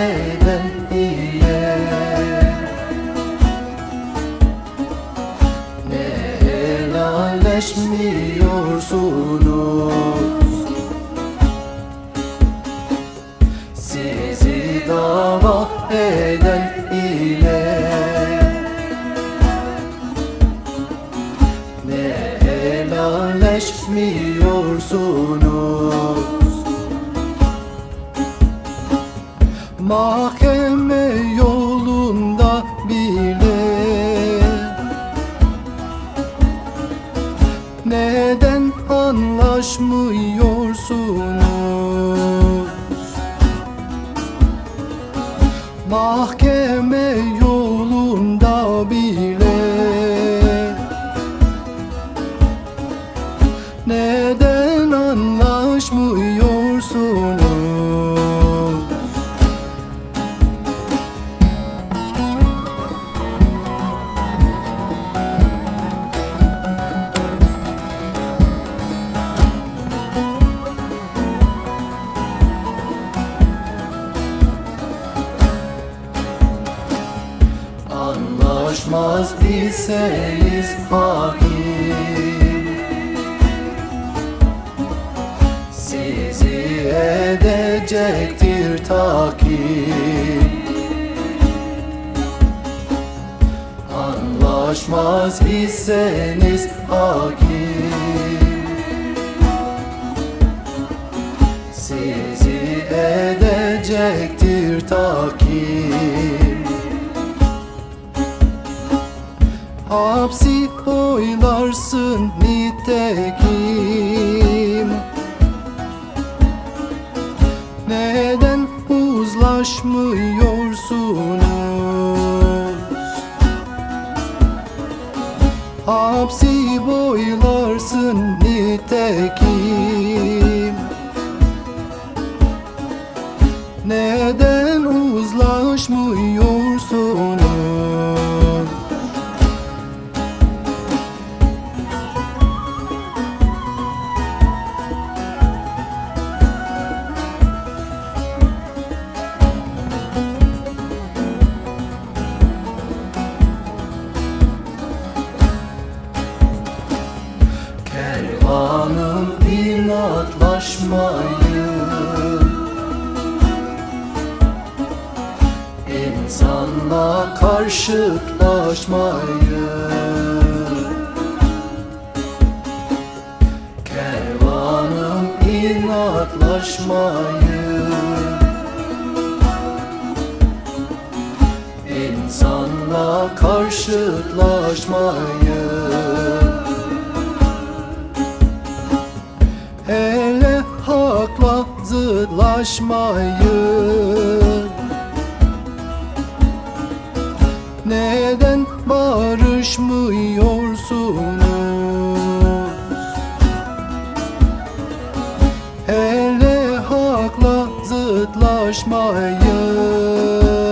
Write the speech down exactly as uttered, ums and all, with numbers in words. eden ile ne helalleşmiyorsunuz? Sizi dava eden ile ne helalleşmiyorsunuz? Mahkeme yolunda bile neden anlaşmıyorsunuz? Mahkeme yolunda bile neden anlaşmıyorsunuz? Anlaşmaz iseniz hakim, sizi edecektir takip. Anlaşmaz iseniz hakim, sizi edecektir takip. Hapsi oylarsın nitekim, neden uzlaşmıyorsunuz? Hapsi boylarsın nitekim, neden uzlaşmıyorsunuz? Kervanım inatlaşmayın, insanla karşılaşmayın. Kervanım inatlaşmayın, insanla karşılaşmayın. Hele hakla zıtlaşmayın, neden barışmıyorsunuz? Hele hakla zıtlaşmayın,